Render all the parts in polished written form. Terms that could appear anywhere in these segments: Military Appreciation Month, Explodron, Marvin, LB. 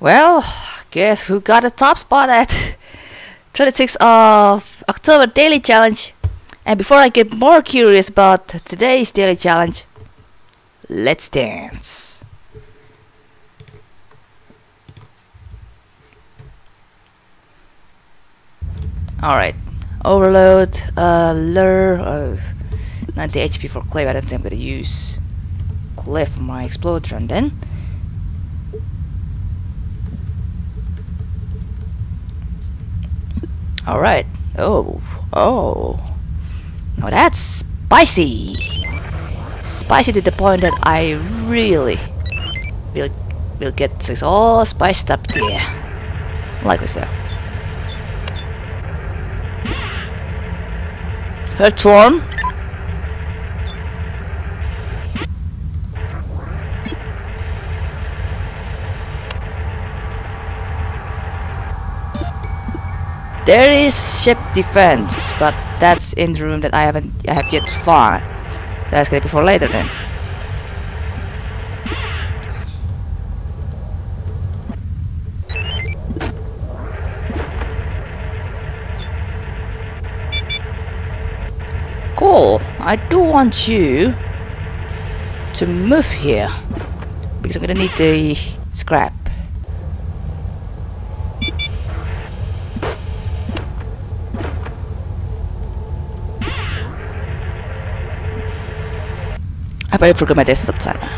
Well, guess who got the top spot at 26th of October daily challenge. And before I get more curious about today's daily challenge, let's dance. Alright, overload, lure, 90 HP for Cliff. I don't think I'm gonna use Cliff for my Explodron then. Alright, oh, now that's spicy! Spicy to the point that I really will get this all spiced up there. Likely so. Earthworm. There is ship defense, but that's in the room that I have yet to find. That's gonna be for later then. Cool. I do want you to move here because I'm gonna need the scrap. I better forget my desktop timer.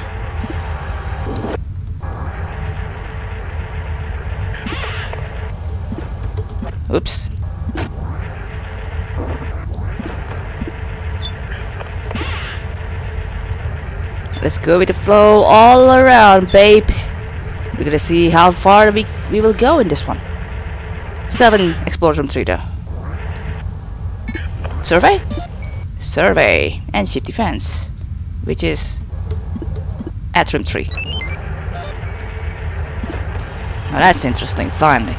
Oops. Let's go with the flow all around, babe. We're gonna see how far we will go in this one. 7 Explosion 3 though. Survey? Survey and ship defense, which is at room 3. Now that's interesting finding.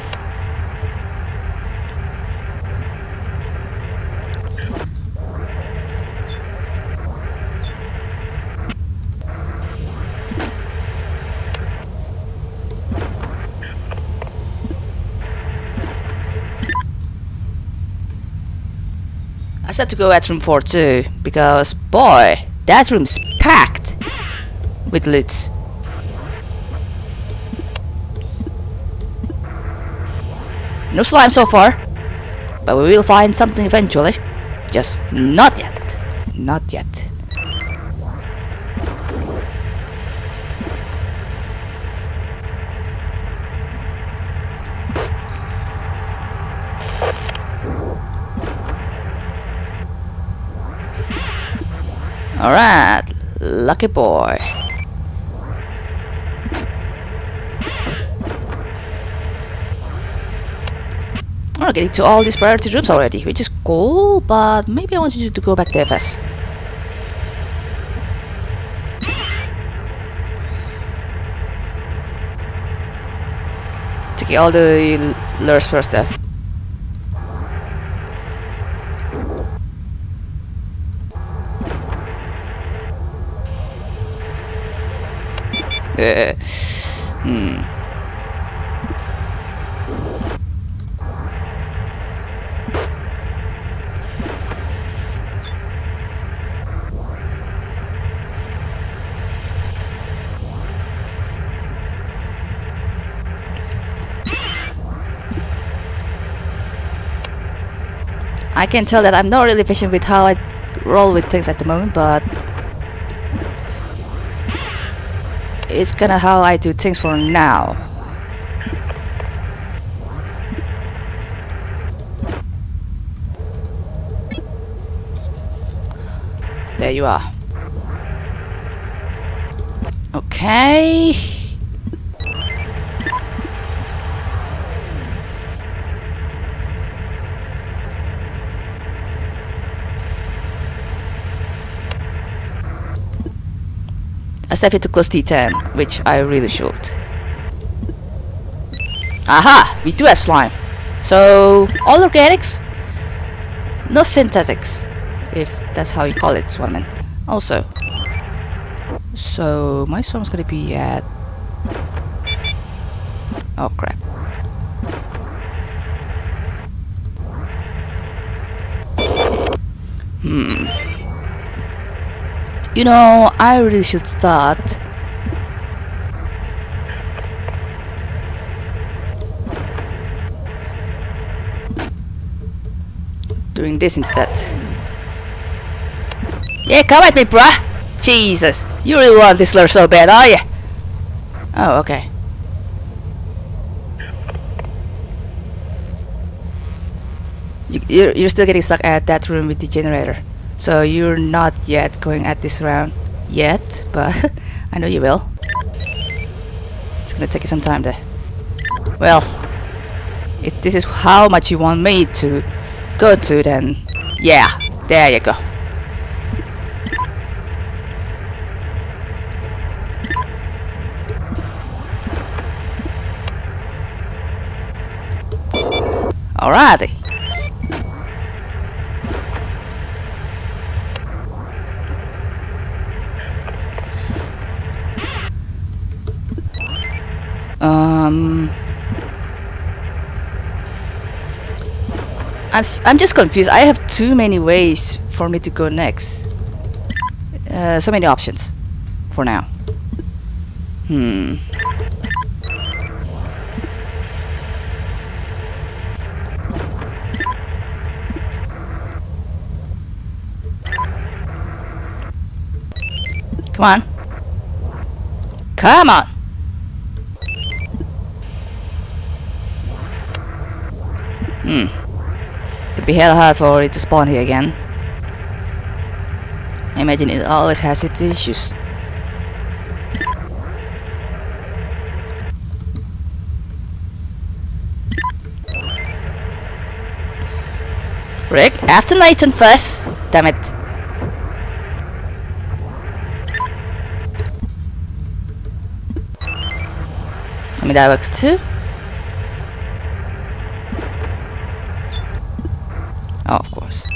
I said to go at room 4 too, because boy, that room's packed with lids. No slime so far, but we will find something eventually. Just not yet. Not yet. Alright, lucky boy. We're getting to all these priority rooms already, which is cool, but maybe I want you to go back there first. Taking all the lures first there. I can tell that I'm not really efficient with how I roll with things at the moment, but it's kinda how I do things for now. There you are. Okay. I still have to close T10, which I really should. Aha! We do have slime. So, all organics, no synthetics, if that's how you call it, Swanman. Also, so my swarm's gonna be at... Oh crap. You know, I really should start. Doing this instead. Yeah, come at me, bruh! Jesus, you really want this slur so bad, are you? Oh, okay. You're still getting stuck at that room with the generator. So you're not yet going at this round yet, but I know you will. It's gonna take you some time there. Well, if this is how much you want me to go to, then yeah, there you go. Alrighty. I'm just confused. I have too many ways for me to go next. So many options for now. Come on. Come on. It'd be hell hard for it to spawn here again. I imagine it always has its issues. Rick, after Nathan first! Damn it. I mean, that works too. Oh, of course.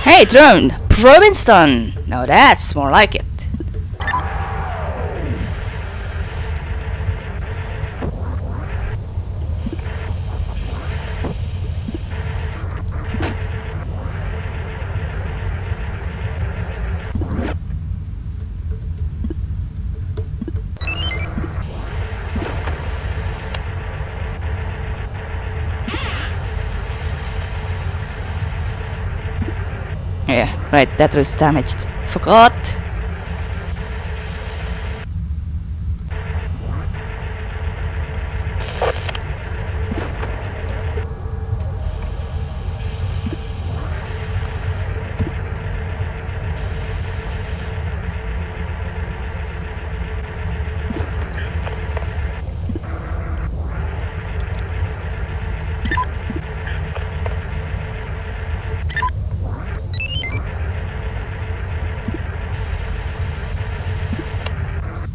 Hey, drone! Provincetown! Now that's more like it. Right, that was damaged. Forgot.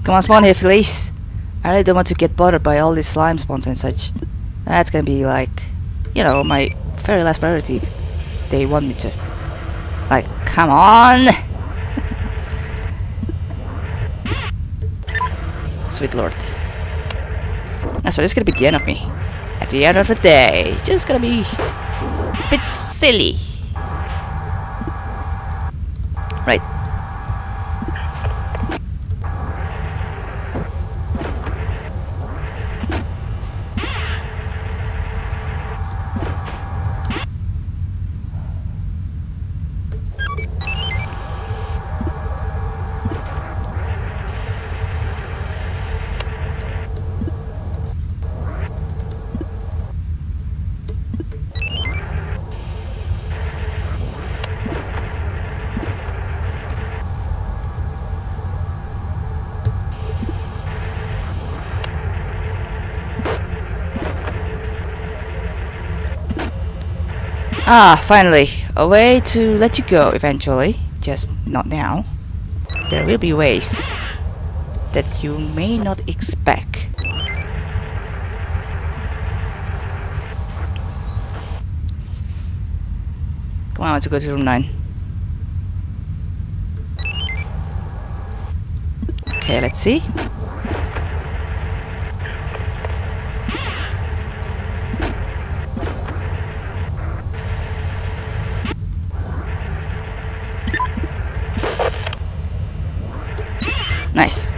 Come on, spawn here, please. I really don't want to get bothered by all these slime spawns and such. That's gonna be like, you know, my very last priority. They want me to. Like, come on! Sweet lord. So this is gonna be the end of me. At the end of the day, just gonna be a bit silly. Right. Ah, finally, a way to let you go eventually, just not now. There will be ways that you may not expect. Come on, let's go to room 9. Okay, let's see. Nice.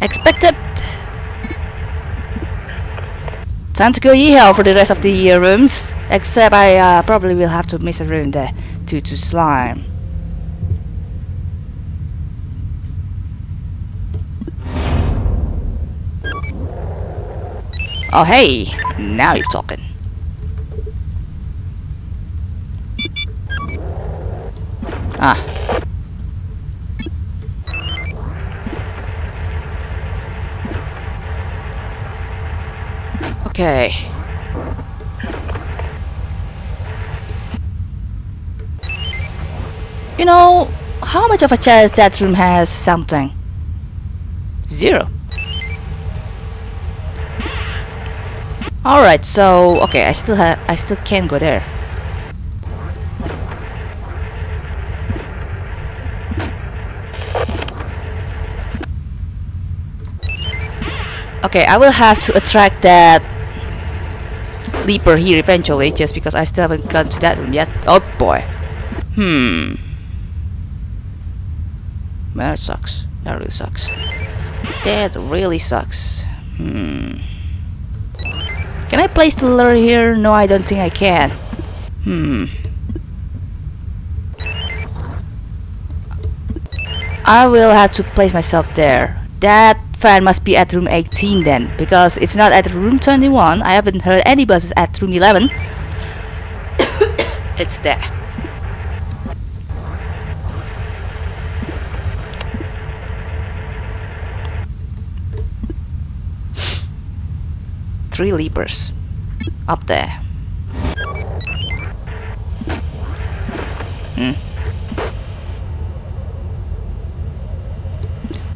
Expected. Time to go yeehaw for the rest of the rooms. Except I probably will have to miss a room there due to slime. Oh hey, now you're talking. Ah. Okay. You know, how much of a chance that room has something? 0. All right, so okay, I still can't go there. Okay, I will have to attract that leaper here eventually, just because I still haven't gone to that room yet. Oh boy. Man, it sucks. That really sucks. That really sucks. Can I place the lure here? No, I don't think I can. I will have to place myself there. That fan must be at room 18 then, because it's not at room 21. I haven't heard any buzzes at room 11. It's there. Three leapers up there.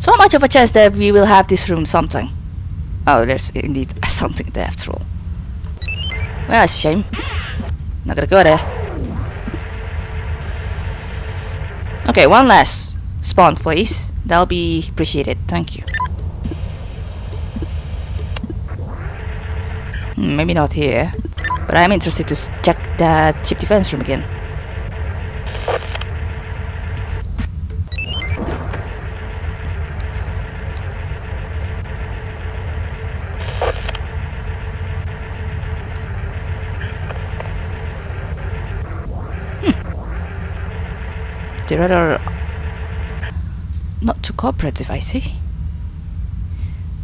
So much of a chance that we will have this room something. Oh, there's indeed something there after all. Well, that's a shame. Not gonna go there. Okay, one last spawn, please. That'll be appreciated. Thank you. Maybe not here, but I'm interested to check that chip defense room again. They're rather not too cooperative, I see.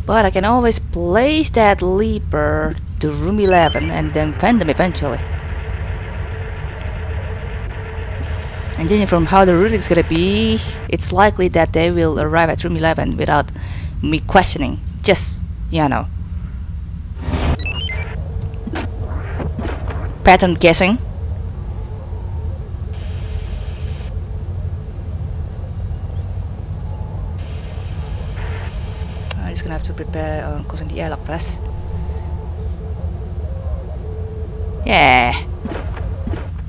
But I can always place that leaper to room 11 and then fan them eventually. And judging from how the routing is gonna be, it's likely that they will arrive at room 11 without me questioning. Just, you know, pattern guessing. Gonna have to prepare on closing the airlock first. Yeah,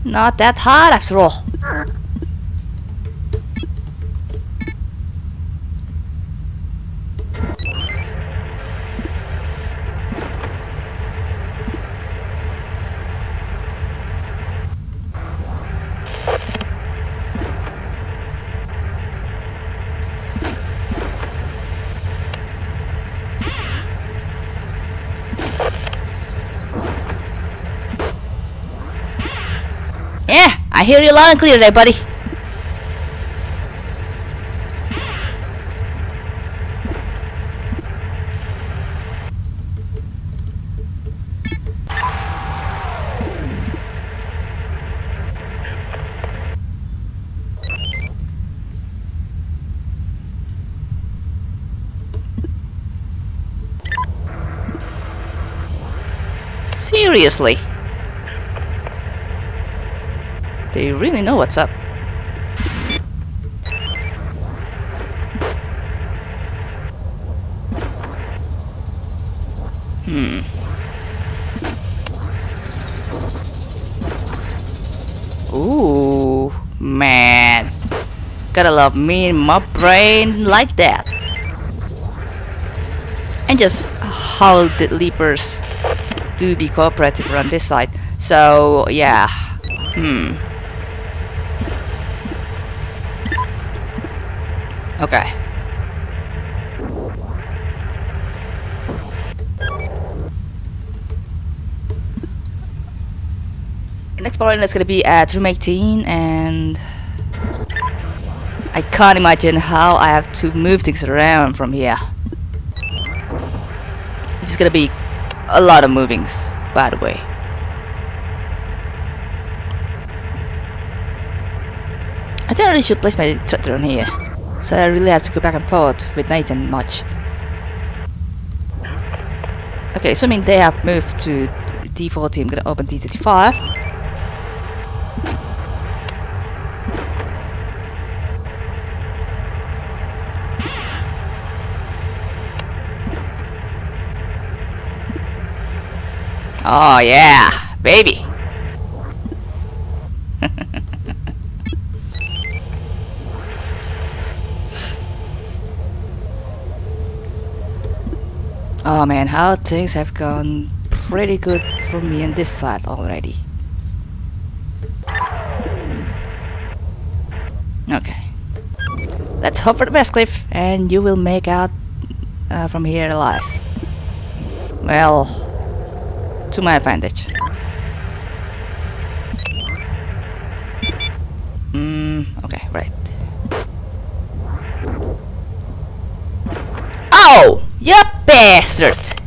not that hard after all. I hear you loud and clear there, buddy. Seriously? They really know what's up. Ooh, man. Gotta love me and my brain like that. And just how the leapers do be cooperative around this side. So, yeah. Okay. Next part is gonna be at room 18, and I can't imagine how I have to move things around from here. It's gonna be a lot of movings, by the way. I think I really should place my tractor on here, so I really have to go back and forth with Nathan much. Okay, assuming they have moved to D40, I'm gonna open D35. Oh yeah, baby! Oh man, how things have gone pretty good for me on this side already. Okay. Let's hope for the best, Cliff, and you will make out from here alive. Well, to my advantage. Okay, right. Ow! You bastard!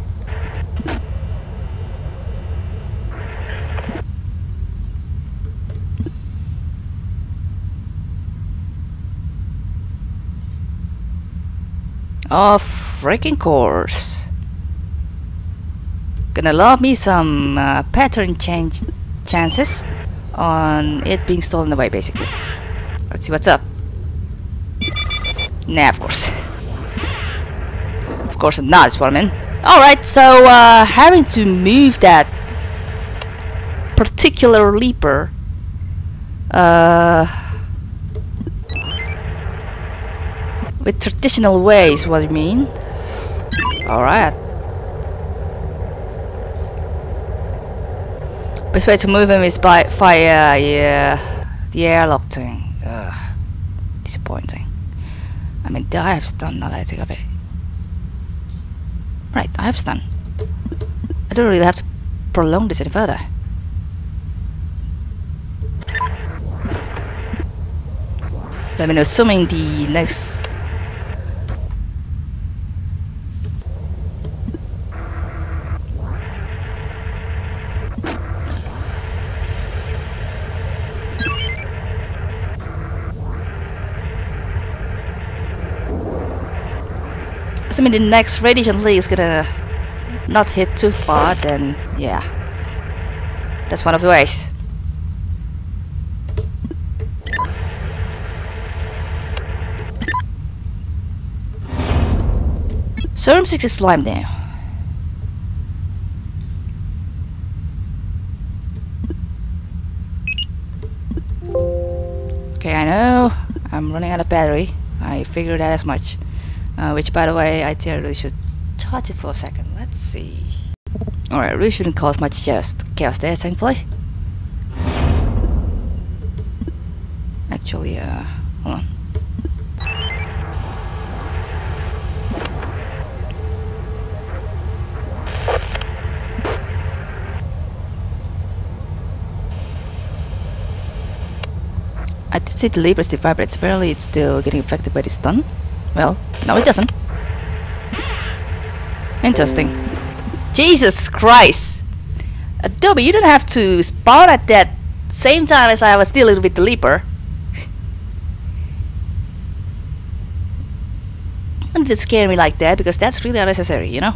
Oh, freaking course. Gonna love me some pattern change chances on it being stolen away, basically. Let's see what's up. Nah, of course. Of course not, is what I mean. Alright, so having to move that particular leaper with traditional ways, what I mean. Alright. Best way to move him is by the airlock thing. Disappointing. I mean, I have stun, now that I think of it. Right, I have stun. I don't really have to prolong this any further. I mean, assuming the next... assuming the next radiation leak is gonna not hit too far, then yeah, that's one of the ways. So room 6 is slime now. Okay, I know I'm running out of battery. I figured that as much. Which, by the way, I think I really should charge it for a second. Let's see. Alright, really shouldn't cause much chaos there, thankfully. Actually, hold on. I did see the lever still vibrates. Apparently it's still getting affected by the stun. Well, no it doesn't. Interesting. Jesus Christ! Adobe, you don't have to spawn at that same time as I was dealing with the leaper. Don't just scare me like that, because that's really unnecessary, you know?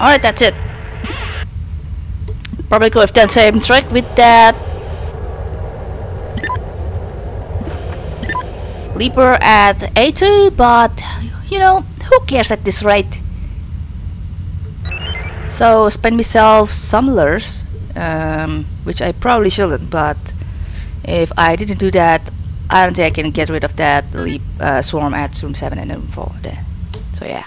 Alright, that's it. Probably could have done the same trick with that leaper at A2, but you know, who cares at this rate? So spend myself some lures, which I probably shouldn't, but if I didn't do that, I don't think I can get rid of that leap swarm at room 7 and room 4 then. So yeah.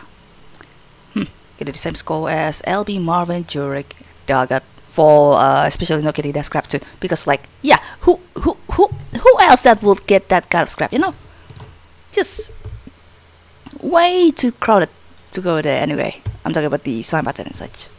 Get the same score as LB, Marvin, Jurek, Dagat for especially no getting that scrap too, because like yeah, who else that would get that kind of scrap, you know? Just way too crowded to go there anyway. I'm talking about the sign pattern and such.